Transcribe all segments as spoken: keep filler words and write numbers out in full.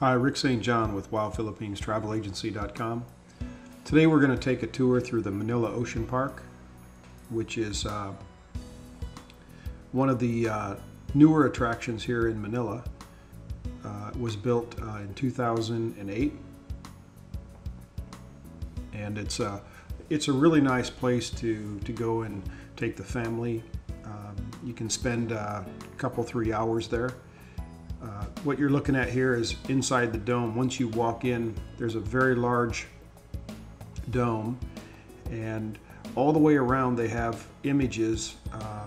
Hi, Rick Saint John with Wild Philippines Travel Agency dot com. Today we're going to take a tour through the Manila Ocean Park, which is uh, one of the uh, newer attractions here in Manila. Uh, it was built uh, in two thousand eight, and it's a, it's a really nice place to, to go and take the family. Um, you can spend uh, a couple, three hours there. Uh, what you're looking at here is inside the dome. Once you walk in, there's a very large dome, and all the way around they have images uh,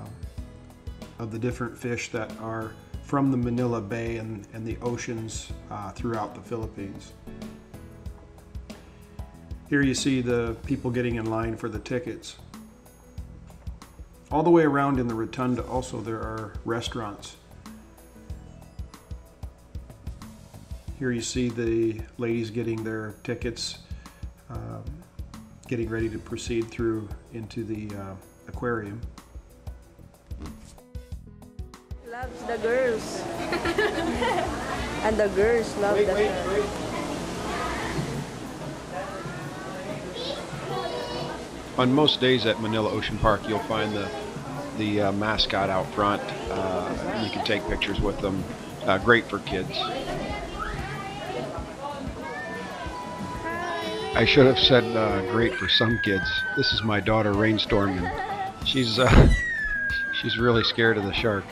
of the different fish that are from the Manila Bay and, and the oceans uh, throughout the Philippines. Here you see the people getting in line for the tickets. All the way around in the rotunda also there are restaurants. Here you see the ladies getting their tickets, um, getting ready to proceed through into the uh, aquarium. Loves the girls. And the girls love wait, the wait, girls. Wait. On most days at Manila Ocean Park, you'll find the, the uh, mascot out front. Uh, you can take pictures with them. Uh, great for kids. I should have said uh, great for some kids. This is my daughter Rainstorm, and she's uh, she's really scared of the shark.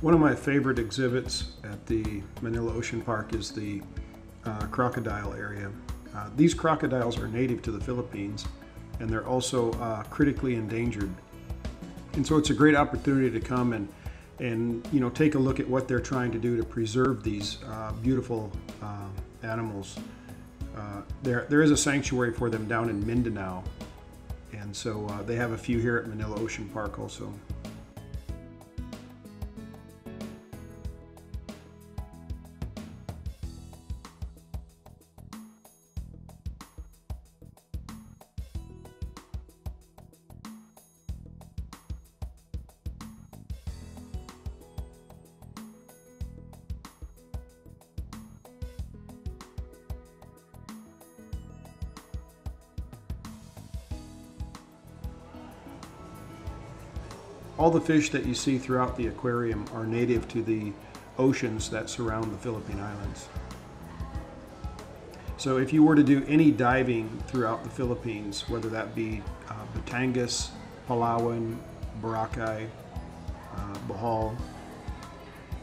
One of my favorite exhibits at the Manila Ocean Park is the uh, crocodile area. Uh, these crocodiles are native to the Philippines, and they're also uh, critically endangered. And so it's a great opportunity to come and and you know take a look at what they're trying to do to preserve these uh, beautiful Uh, animals. Uh, there, there is a sanctuary for them down in Mindanao, and so uh, they have a few here at Manila Ocean Park also. All the fish that you see throughout the aquarium are native to the oceans that surround the Philippine Islands. So if you were to do any diving throughout the Philippines, whether that be uh, Batangas, Palawan, Boracay, uh, Bohol,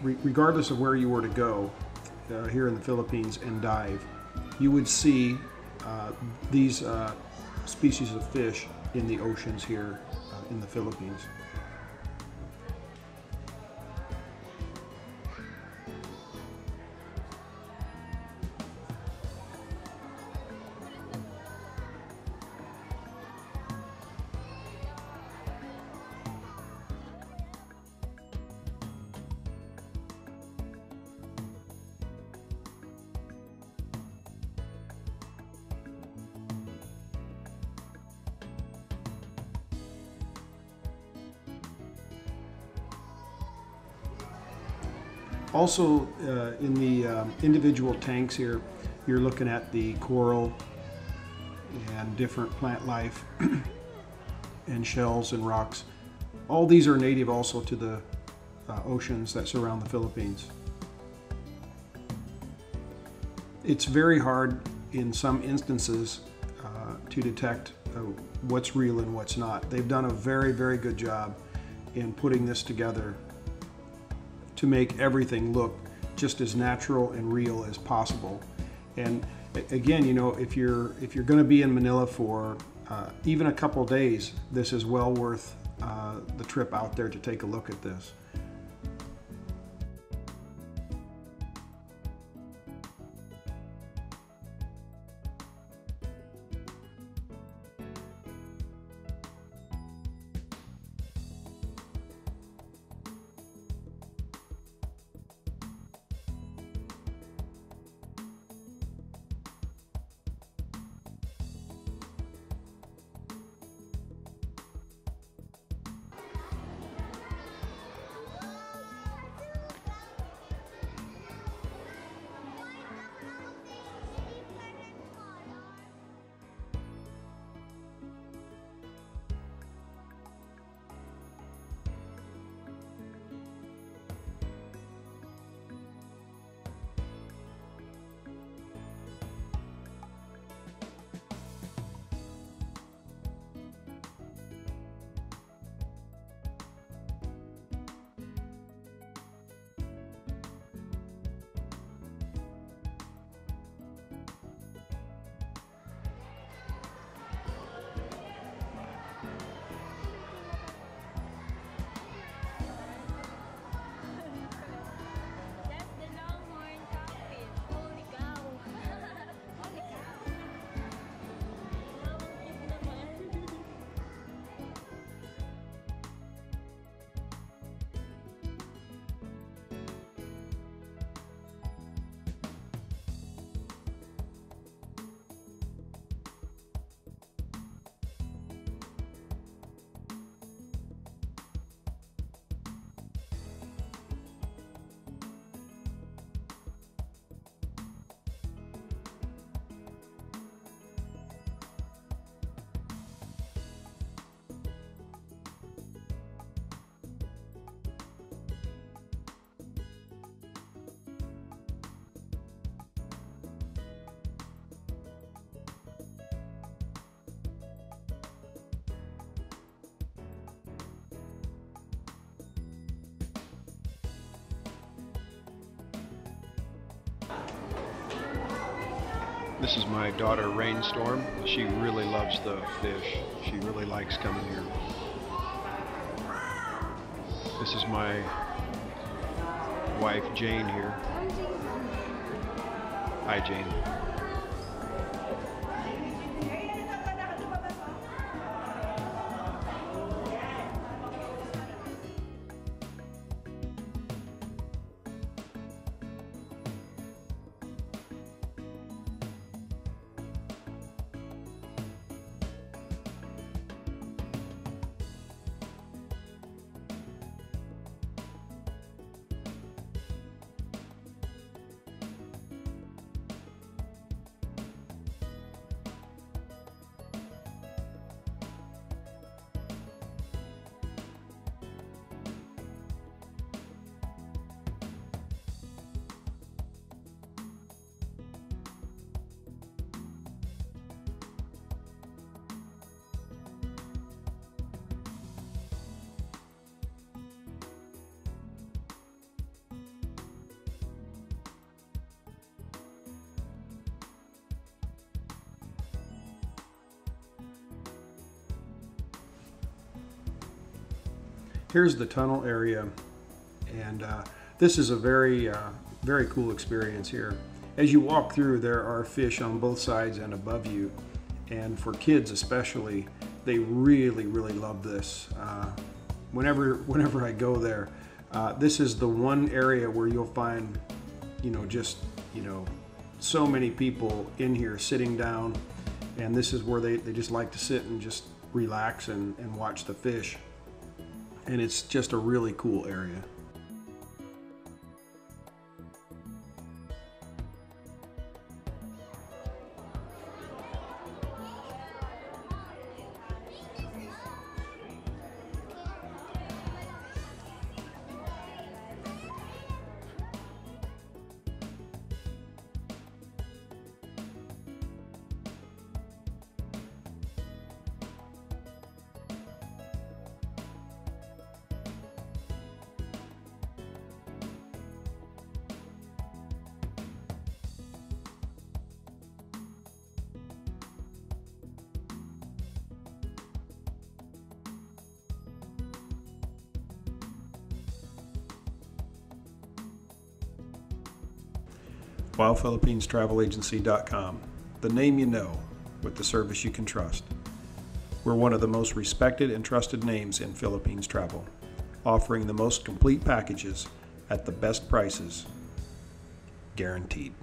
re regardless of where you were to go uh, here in the Philippines and dive, you would see uh, these uh, species of fish in the oceans here uh, in the Philippines. Also, uh, in the um, individual tanks here, you're looking at the coral and different plant life and shells and rocks. All these are native also to the uh, oceans that surround the Philippines. It's very hard in some instances uh, to detect uh, what's real and what's not. They've done a very, very good job in putting this together to make everything look just as natural and real as possible. And again, you know, if you're if you're going to be in Manila for uh, even a couple days, this is well worth uh, the trip out there to take a look at this. This is my daughter, Rainstorm. She really loves the fish. She really likes coming here. This is my wife, Jane, here. Hi, Jane. Here's the tunnel area, and uh, this is a very, uh, very cool experience here. As you walk through, there are fish on both sides and above you, and for kids especially, they really, really love this. Uh, whenever, whenever I go there, uh, this is the one area where you'll find, you know, just, you know, so many people in here sitting down, and this is where they, they just like to sit and just relax and, and watch the fish. And it's just a really cool area. Wild Philippines Travel Agency dot com, the name you know, with the service you can trust. We're one of the most respected and trusted names in Philippines travel, offering the most complete packages at the best prices, guaranteed.